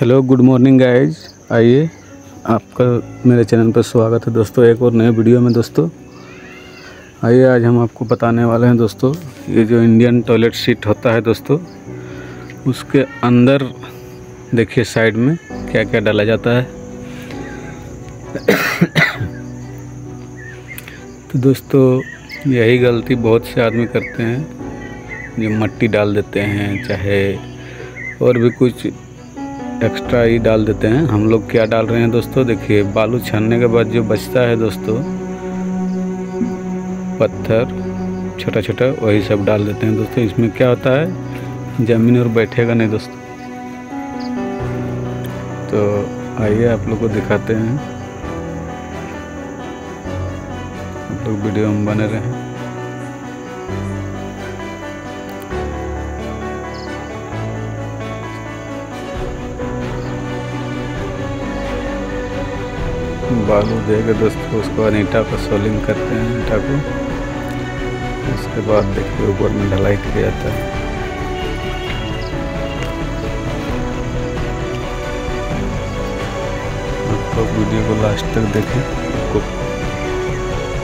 Hello good morning guys, आइए आपका मेरे चैनल पर स्वागत है दोस्तों, एक और नए वीडियो में। दोस्तों आइए आज हम आपको बताने वाले हैं दोस्तों, ये जो इंडियन टॉयलेट सीट होता है दोस्तों, उसके अंदर देखिए साइड में क्या क्या डाला जाता है। तो दोस्तों यही गलती बहुत से आदमी करते हैं, जो मट्टी डाल देते हैं, चाहे और भी कुछ एक्स्ट्रा ही डाल देते हैं। हम लोग क्या डाल रहे हैं दोस्तों, देखिए बालू छानने के बाद जो बचता है दोस्तों, पत्थर छोटा छोटा, वही सब डाल देते हैं दोस्तों। इसमें क्या होता है, ज़मीन और बैठेगा नहीं दोस्तों। तो आइए आप लोग को दिखाते हैं, आप लोग वीडियो में बने रहें। बालू देकर दोस्तों उसको ईंटा पर सोलिंग करते हैं, ईंटा को उसके बाद देखिए ऊपर में ढलाई किया जाता है। आप लोग वीडियो को लास्ट तक देखें, आपको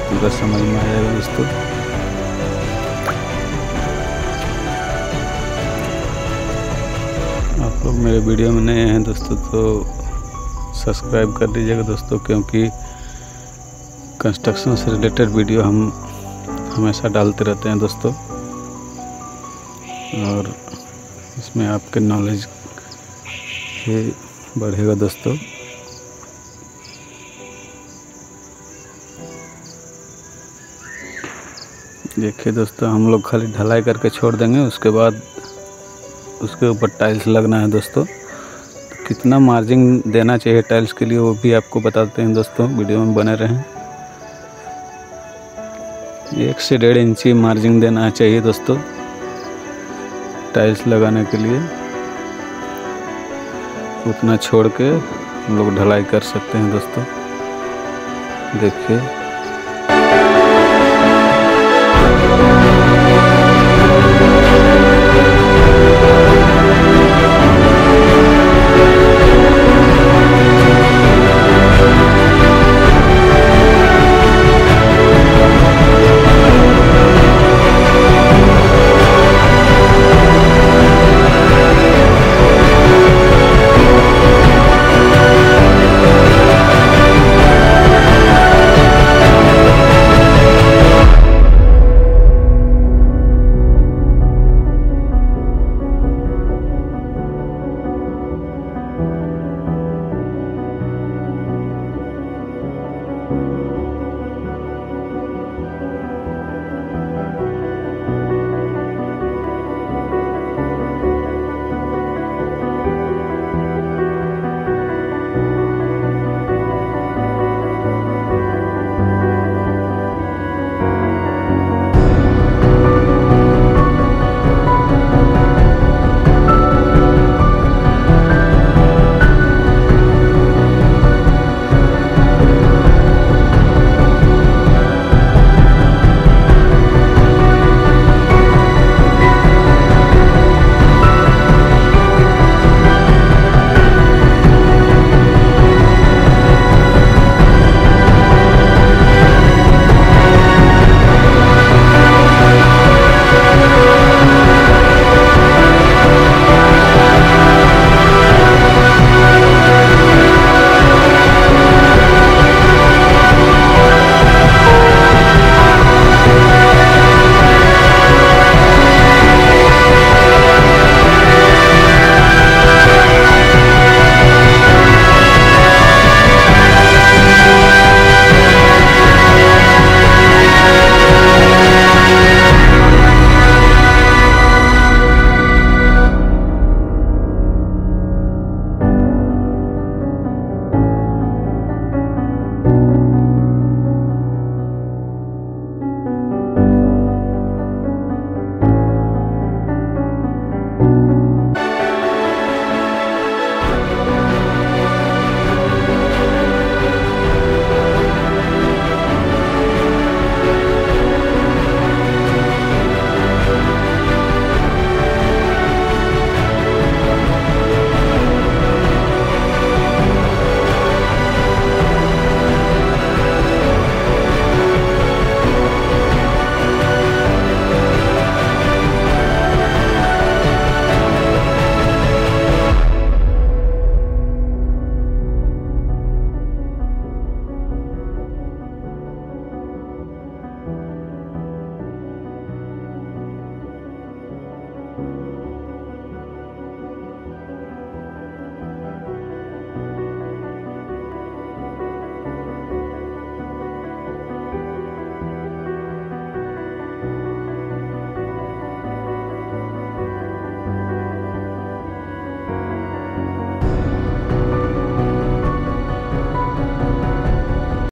पूरा समझ में आएगा दोस्तों। आप लोग मेरे वीडियो में नए हैं दोस्तों तो सब्सक्राइब कर दीजिएगा दोस्तों, क्योंकि कंस्ट्रक्शन से रिलेटेड वीडियो हम हमेशा डालते रहते हैं दोस्तों, और इसमें आपके नॉलेज ही बढ़ेगा दोस्तों। देखिए दोस्तों हम लोग खाली ढलाई करके छोड़ देंगे, उसके बाद उसके ऊपर टाइल्स लगना है दोस्तों। कितना मार्जिन देना चाहिए टाइल्स के लिए वो भी आपको बताते हैं दोस्तों, वीडियो में बने रहें। 1 से 1.5 इंची मार्जिन देना चाहिए दोस्तों टाइल्स लगाने के लिए, उतना छोड़ के हम लोग ढलाई कर सकते हैं दोस्तों। देखिए